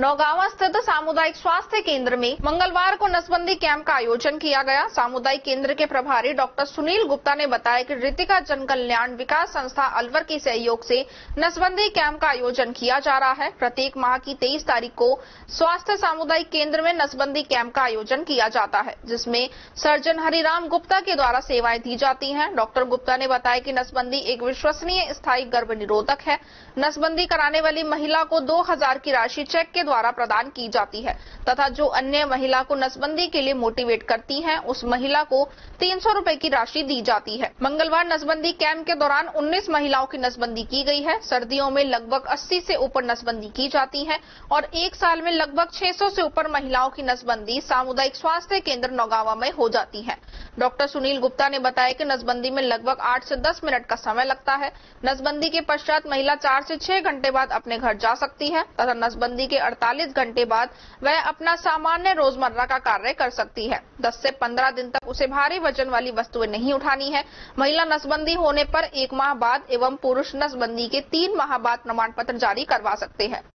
नौगावां स्थित सामुदायिक स्वास्थ्य केंद्र में मंगलवार को नसबंदी कैंप का आयोजन किया गया। सामुदायिक केंद्र के प्रभारी डॉक्टर सुनील गुप्ता ने बताया कि ऋतिका जनकल्याण विकास संस्था अलवर के सहयोग से नसबंदी कैंप का आयोजन किया जा रहा है। प्रत्येक माह की 23 तारीख को स्वास्थ्य सामुदायिक केंद्र में नसबंदी कैंप का आयोजन किया जाता है, जिसमें सर्जन हरिमाम गुप्ता के द्वारा सेवाएं दी जाती है। डॉक्टर गुप्ता ने बताया कि नसबंदी एक विश्वसनीय स्थायी गर्भ निरोधक है। नसबंदी कराने वाली महिला को 2000 की राशि चेक के द्वारा प्रदान की जाती है तथा जो अन्य महिला को नसबंदी के लिए मोटिवेट करती हैं, उस महिला को 300 रुपए की राशि दी जाती है। मंगलवार नसबंदी कैंप के दौरान 19 महिलाओं की नसबंदी की गई है। सर्दियों में लगभग 80 से ऊपर नसबंदी की जाती है और एक साल में लगभग 600 से ऊपर महिलाओं की नसबंदी सामुदायिक स्वास्थ्य केंद्र नौगावां में हो जाती है। डॉक्टर सुनील गुप्ता ने बताया कि नसबंदी में लगभग 8 से 10 मिनट का समय लगता है। नसबंदी के पश्चात महिला 4 से 6 घंटे बाद अपने घर जा सकती है तथा नसबंदी के 48 घंटे बाद वह अपना सामान्य रोजमर्रा का कार्य कर सकती है। 10 से 15 दिन तक उसे भारी वजन वाली वस्तुएं नहीं उठानी है। महिला नसबंदी होने पर 1 माह बाद एवं पुरुष नसबंदी के 3 माह बाद प्रमाण पत्र जारी करवा सकते हैं।